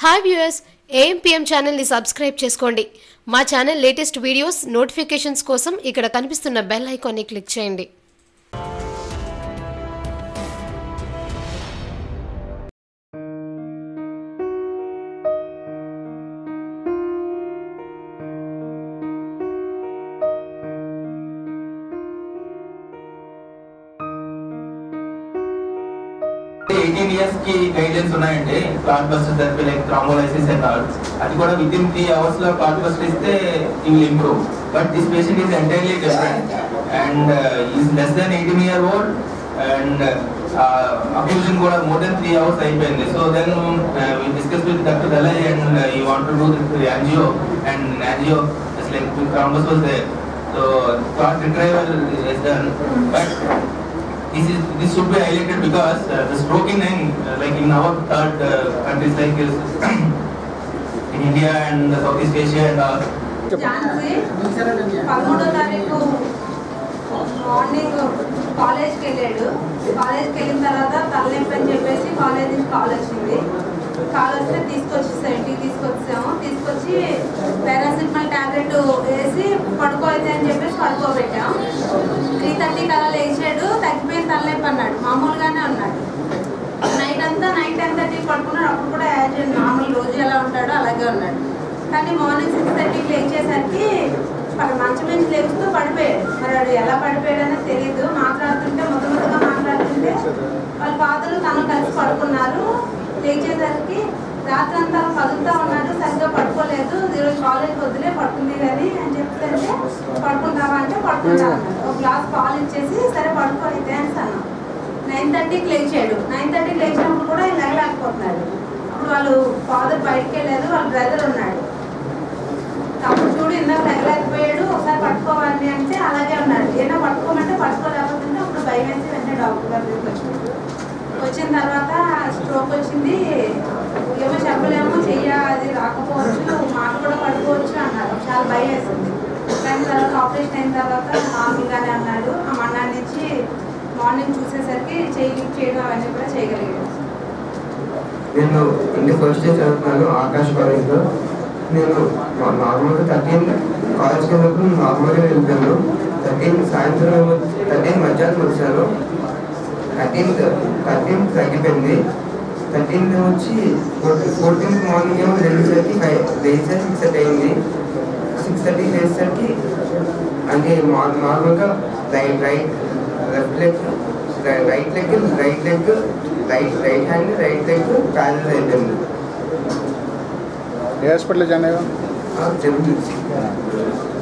Hi viewers, AMPM channel ni subscribe cheskondi. Ma channel latest videos notifications kosam ikkada kanipistunna bell icon ni click cheyandi. की guidance होना है clot buster therapy like thrombolysis and all అది కూడా within 3 hours లో clot buster ఇస్తే it will improve but this patient is entirely different and is less than 18 years old and occlusion కూడా more than 3 hours అయిపోయింది so then we discussed with Dr. Dalai and he want to do the angio and angio is like thrombus was there so card retrieval is done but this should be highlighted because the stroke like in our third countries like in India and Southeast Asia and all. Jansi, 13వ తారీఖు morning కాలేజ్కి వెళ్ళాడు. కాలేజ్కి వెళ్ళిన తర్వాత తలనొప్పి అని చెప్పేసి కాలేజ్ నుంచి కాల్ వచ్చింది. కాల్ వస్తే తీసుకొచ్చాము. తీసుకొచ్చి పారాసిటమాల్ టాబ్లెట్ వేసి పడుకోవద్దు అని చెప్పేసి పడుకోబెట్టాం. 3:30 అలా లేచాడు. తగ్గిపోయిన తలనొప్పి అన్నాడు, మామూలుగానే ఉన్నాడు. నైట్ అంతా పడుకున్నాడు. అప్పుడు కూడా యాజ్ మామూలు రోజు ఎలా ఉంటాడో అలాగే ఉన్నాడు. కానీ మార్నింగ్ 6:30 లేచేసరికి మంచి మంచి లేస్తూ పడిపోయాడు. మరి వాడు ఎలా పడిపోయాడనే తెలీదు. మాట్లాడుతుంటే మొదలుగా మాట్లాడుతుంటే వాళ్ళ ఫాదరు తను కలిసి పడుకున్నారు. లేచేసరికి రాత్రి అంతా కదులుతూ ఉన్నాడు, సరిగ్గా పడుకోలేదు. ఈరోజు కాలేజ్ వద్దులే పడుకుంది కానీ అని చెప్తుంటే పడుకుంటావా అంటే పడుకుంటా అన్నాడు. ఒక గ్లాస్ పాలు ఇచ్చేసి సరే పడుకోలేదు అని అన్నాను. 9:30 లేచాడు. 9:30 లేచినప్పుడు కూడా లేవలేకపోతున్నాడు. అప్పుడు వాళ్ళు ఫాదర్ బయటకు వెళ్ళారు, వాళ్ళ బ్రదర్ ఉన్నాడు. అప్పుడు చూడు ఇందాక లేవలేకపోయాడు, ఒకసారి పట్టుకోవాలి అంటే అలాగే ఉన్నాడు. ఏదైనా పట్టుకోమంటే పట్టుకోలేకపోతుంటే అప్పుడు భయం వేసి వెంటనే డాక్టర్ గారి దగ్గరికి వచ్చాడు. వచ్చిన తర్వాత స్ట్రోక్ వచ్చింది, ఏమో చెప్పలేము, చెయ్య అది రాకపోవచ్చు, మాట కూడా పడుకోవచ్చు అన్నారు. చాలా భయం వేసింది. దాని తర్వాత ఆపరేషన్ అయిన తర్వాత మామూలుగానే అన్నాడు. ఆ మన్నాడు నుంచి మార్నింగ్ చూసేసరికి చెయ్యి లిఫ్ట్ చేయడం అవన్నీ కూడా చేయగలిగాడు. నేను ఇంటి ఫస్ట్ డే చదువుతున్నాను ఆకాశ్ కాలేజ్లో. నేను నార్మల్గా 13 కాలేజ్కి వెళ్ళినప్పుడు నార్మల్గా వెళ్ళాను. 13 సాయంత్రం 13 మధ్యాహ్నం వచ్చాను. 13 తగ్గిపోయింది. 13 వచ్చి 14 మార్నింగ్ ఏమో 6:30 అయింది. 6:30 లేచేసరికి అంటే నార్మల్గా రైట్ లెగ్ ప్యారలైజ్ అయిపోయింది. హాస్పిటల్ జాయిన్ అయ్యావా?